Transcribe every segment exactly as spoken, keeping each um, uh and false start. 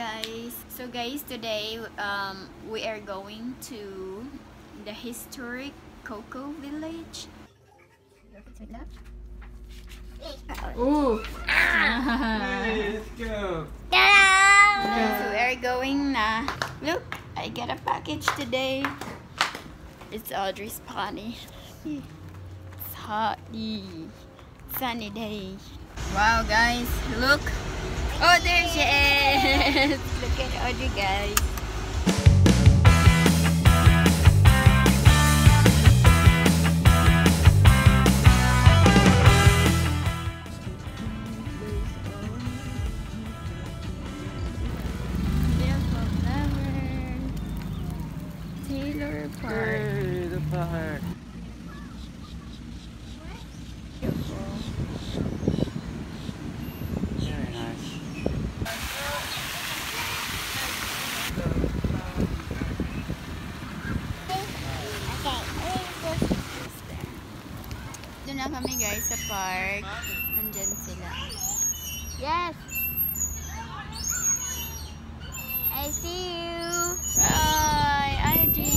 guys. So guys, today um, we are going to the historic Cocoa Village. Ooh. Let's go. So we are going now. Look, I got a package today. It's Audrey's party. It's hot, sunny day. Wow, guys, look. Oh, there she is! Look at Audrey, guys. Beautiful flower. Taylor Park. Taylor Park. Na kami guys sa park. Nandyan sila. Yes! I see you! Bye! Audrey!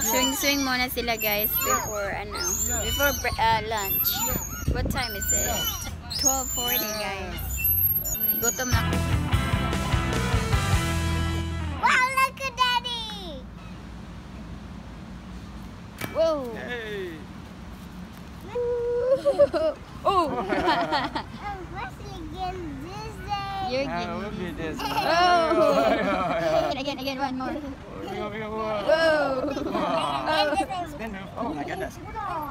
Swing-swing muna sila guys before ano, before uh, lunch. What time is it? twelve forty guys. Gutom na ko. Whoa! Hey. Oh! I'm wrestling again this day. You're getting this. Oh! Again, again, one more. Whoa! Oh! Oh my goodness! Oh!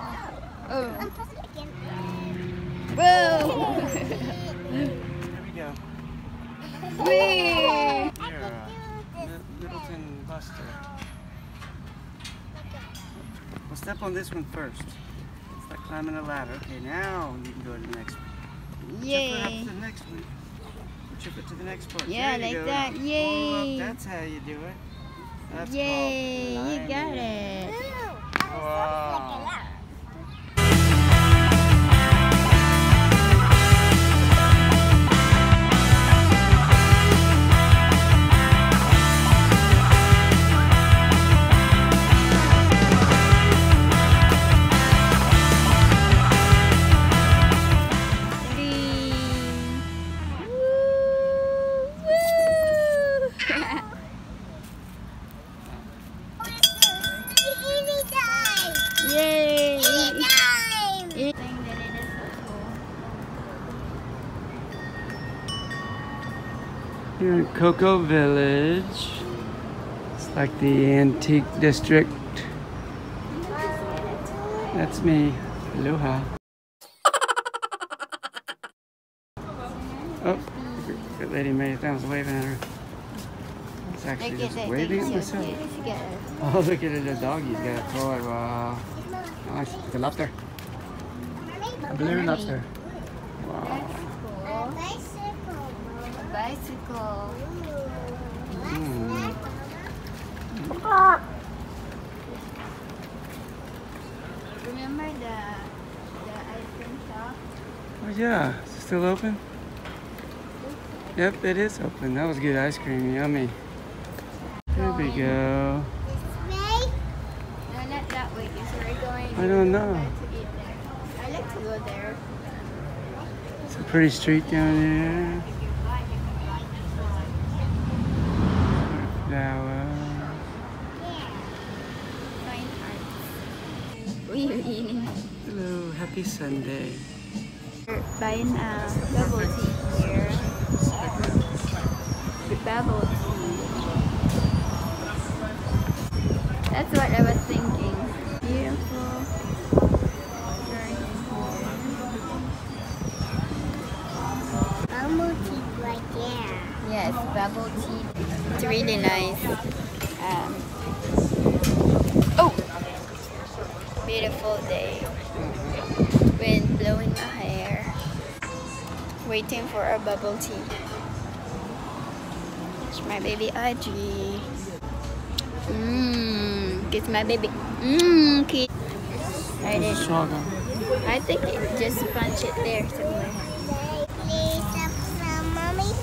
I'm wrestling again. Whoa! Here we go. Wee! Littleton Buster. We'll step on this one first. It's like climbing a ladder. Okay, now you can go to the next one. Yay! We'll chip it up to the next one. We'll chip it to the next part. Yeah, there like go. That. Yay! That's how you do it. That's yay! You got it. Ooh, wow. Here at Cocoa Village. It's like the antique district. That's me. Aloha. Oh, that lady made it down. I was waving at her. It's actually just waving at myself. Oh, look at the dog. He's got a toy. Wow. Nice. The lobster. A blue lobster. Wow. Bicycle. Mm. Remember the the ice cream shop? Oh yeah, is it still open? Yep, it is open. That was good ice cream, yummy. There we go. This way? No, not that way. Because we're going. I don't know. To eat there. I like to go there. It's a pretty street down there. Hello, happy Sunday. We're buying a bubble tea here. The bubble tea. That's what I was thinking. Beautiful. Very beautiful. Bubble tea right there. Yes, bubble tea. It's really nice. Um, oh! Beautiful day. Wind blowing my hair. Waiting for a bubble tea. It's my baby Audrey. Mmm, kiss my baby. Mmm, kiss. Right there. I think it just bunch it there somewhere. Need some, mommy?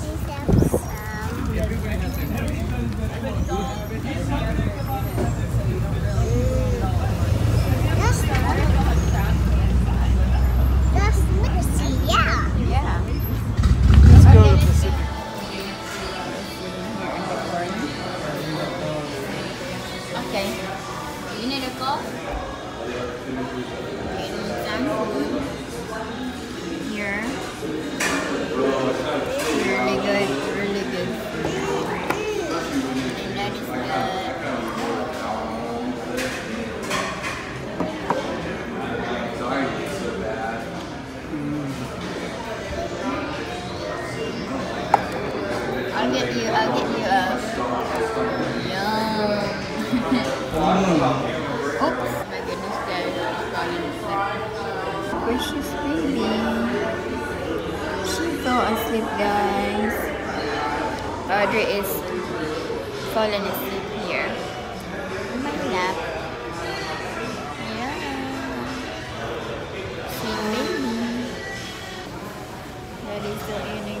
Need some. Everybody has their name. That's mercy, yeah. Yeah. Let's go to the Pacific. Okay. You need a call? Here. Really good, really good. And that is good. I'll get you, I'll get you a... Yum. Oops. Precious baby. She fell asleep, guys. Audrey is falling asleep here in my lap. Yeah. Sweet baby. Daddy's still eating.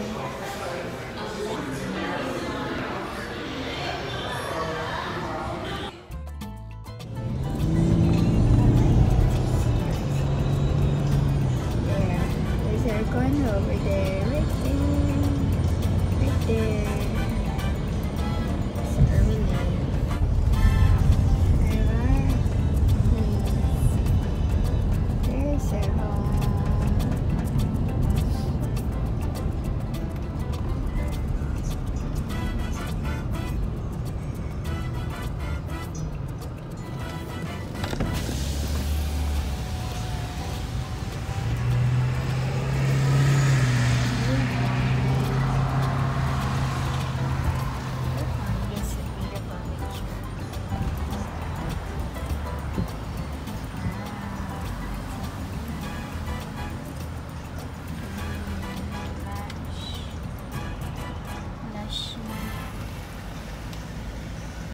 Corner over there, right there, right there.